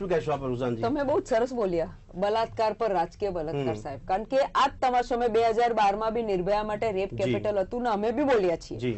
શું કહેશો આપ રૂઝાનજી? તમે બહુ સરસ બોલ્યા બલાત્કાર પર, રાજકીય બલાત્કાર સાહેબ, કારણ કે આ જ તમાશો અમે 2012 માં બી નિર્ભયા માટે રેપ કેપિટલ હતું ને અમે બી બોલ્યા છીએ,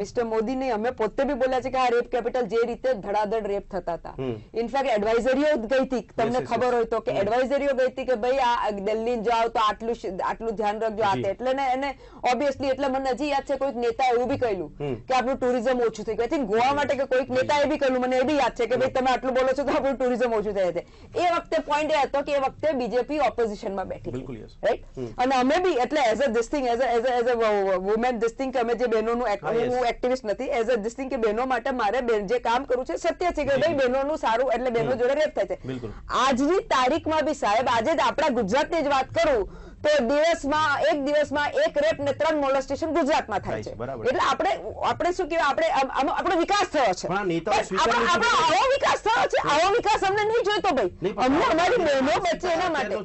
મિસ્ટર મોદી ને અમે પોતે બી બોલ્યા છે કે આ રેપ કેપિટલ જે રીતે ધડાધડ રેપ થતા હતા, ઇનફેક્ટ એડવાઇઝરીઓ ગઈ હતી, તમને ખબર હોય તો કે એડવાઇઝરીઓ ગઈ હતી કે ભાઈ આ દિલ્હી જાઓ તો આટલું ધ્યાન રાખજો આ, એટલે ને એને ઓબ્વિયસલી, એટલે મને હજી યાદ છે કોઈક નેતા એવું બી કહેલું કે આપણું ટુરિઝમ ઓછું થઈ ગયું, ગોવા માટે કે કોઈક નેતા એ બી કહેલું, મને એ બી યાદ છે કે ભાઈ તમે આટલું બોલો છો તો આપણું ટુરિઝમ ઓછું થઈ જાય. એ વખતે પોઈન્ટ એ હતો કે એ વખતે બીજેપી ઓપોઝિશનમાં બેઠી, રાઈટ, અને અમે બી એટલે as a this thing as a woman this thing કે અમે જે બહેનોનું હું એક્ટિવિસ્ટ નથી, એઝ અ ધીસ થિંગ કે બહેનો માટે મારે જે કામ કરું છે સત્ય છે કે ભાઈ બહેનોનું સારું, એટલે બહેનો જોડે રેપ થાય છે. આજની તારીખમાં બી સાહેબ, આજે આપણા ગુજરાતની જ વાત કરું તો એક દિવસમાં એક રેપ ને 3 મોલેસ્ટેશન ગુજરાતમાં થાય છે. એટલે આપણે શું કહેવાય, આપણો વિકાસ થયો છે, આપણો આવો વિકાસ થયો છે, આવો વિકાસ અમને નહીં જોઈતો ભાઈ, અમને અમારી બહેનો બચે એના માટે.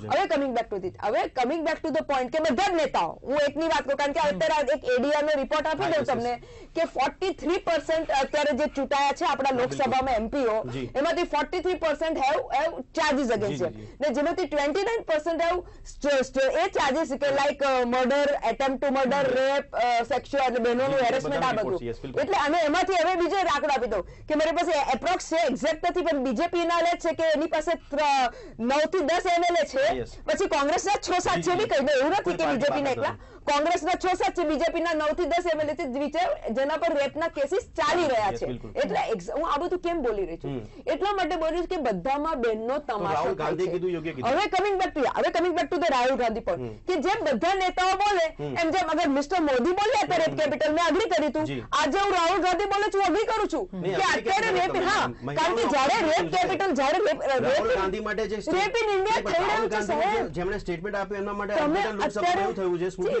હવે કમિંગ બેક ટુ ધીટ, હવે coming back to the point કે બધા જ નેતાઓ, હું એકની વાત કરું કારણ કે અત્યારે એક એડીઆર નો રિપોર્ટ આપી દઉં તમને કે 43% અત્યારે જે ચૂંટાયા છે આપણા લોકસભામાં એમપીઓ, એમાંથી 43% હેવ ચાર્જીસ અગેન્સ્ટ, ને જેમાંથી 29% હેવ એ ચાર્જીસ કે like murder, attempt to murder, rape, sexual એટલે બહેનોનું હેરેસમેન્ટ, આ બધું. એટલે અને એમાંથી હવે બીજો આંકડો આપી દઉં કે મારી પાસે એપ્રોક્સ છે, એક્ઝેક્ટ નથી, પણ બીજેપી ના લે છે કે એની પાસે 9 થી 10 એમએલએ છે, પછી કોંગ્રેસના 6-7 છે, બી કહી દઉં એવું નથી કે બીજેપી ને એકલા, કોંગ્રેસના 6-7 છે, બીજેપીના 9 થી 10 એમએલએ છે જેના પર રેપના કેસીસ ચાલી રહ્યા છે. એટલે હું આ બધું કેમ બોલી રહી છું, એટલા માટે બોલું કે બધામાં બહેનનો તમાશો થાય છે. હવે coming back to the Rahul Gandhi પર કે જેમ બધા નેતાઓ બોલે એમ, જેમ અગર મિસ્ટર મોદી બોલ્યા હતા રેપ કેપિટલ, મેં અગ્રી કરી તું, આજે હું રાહુલ ગાંધી બોલું છું, અગ્રી કરું છું કે અત્યારે રેપ, હા, કારણ કે જ્યારે રેપ કેપિટલ, જ્યારે રાહુલ ગાંધી માટે જે રેપ ઇન ઇન્ડિયા થઈ રહ્યું છે સાહેબ, જેમણે સ્ટેટમેન્ટ આપ્યું એમના માટે લોકસભામાં એવું થયું છે, સ્મૃતિ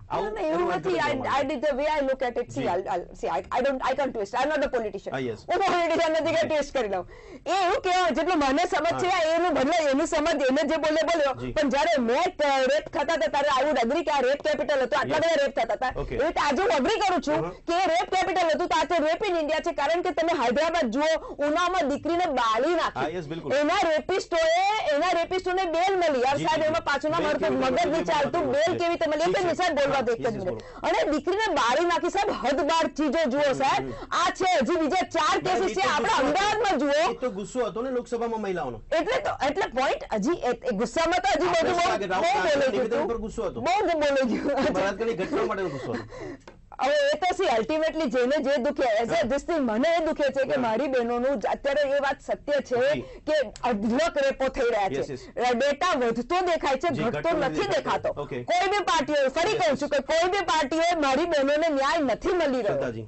કારણ કે તમે હૈદરાબાદ જુઓ, ઉનામાં દીકરીને બાળી નાખી, એના રેપિસ્ટોને બેલ મળી, યાર સાહેબ એમાં પાછું ના મળતું, મગજ નહીં ચાલતું, બેલ કેવી રીતે મળી? એટલે નિશાન બોલવા દે એક જ મિનિટ, અને દીકરીને બાળી નાખી સાહેબ, હદબાર ચીજો જુઓ સાહેબ, આ છે હજી બીજા 4 કેસીસ છે આપણા અમદાવાદમાં જુઓ. તો ગુસ્સો હતો ને લોકસભામાં મહિલાઓનો, એટલે પોઈન્ટ હજી ગુસ્સામાં તો હજી બધું બહુ ગુસ્સો હતો, બહુ બોલે ગયું બળાત્કારની ઘટના માટેનો ગુસ્સો હતો. હવે એ તો સી અલ્ટિમેટલી જેને જે દુખે, એઝ અ ધીસ થિંગ મને એ દુખે છે કે મારી બહેનોનું અત્યારે એ વાત સત્ય છે કે અઢળક રેપો થઈ રહ્યા છે, ડેટા વધતો દેખાય છે, ઘટતો નથી દેખાતો. કોઈ બી પાર્ટીઓ, ફરી કહું છું કે કોઈ બી પાર્ટીઓ મારી બહેનોને ન્યાય નથી મળી રહ્યો.